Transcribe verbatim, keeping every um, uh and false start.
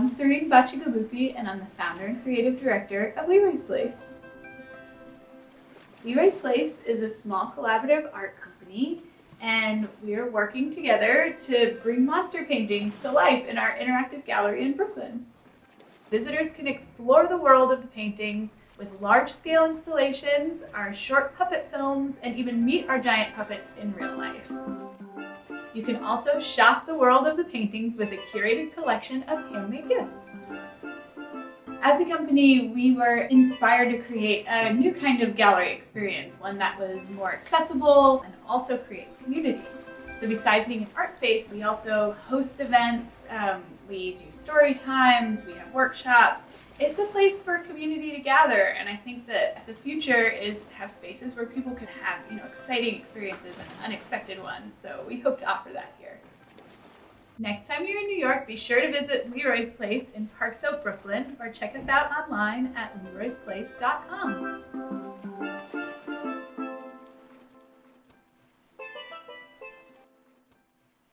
I'm Serene Bacigalupi, and I'm the founder and creative director of Leroy's Place. Leroy's Place is a small collaborative art company, and we are working together to bring monster paintings to life in our interactive gallery in Brooklyn. Visitors can explore the world of the paintings with large-scale installations, our short puppet films, and even meet our giant puppets in real life. You can also shop the world of the paintings with a curated collection of handmade gifts. As a company, we were inspired to create a new kind of gallery experience, one that was more accessible and also creates community. So besides being an art space, we also host events, um, we do story times, we have workshops. It's a place for community to gather, and I think that the future is to have spaces where people can have, you know, exciting experiences and unexpected ones, so we hope to offer that here. Next time you're in New York, be sure to visit Leroy's Place in Park Slope, Brooklyn, or check us out online at leroys place dot com.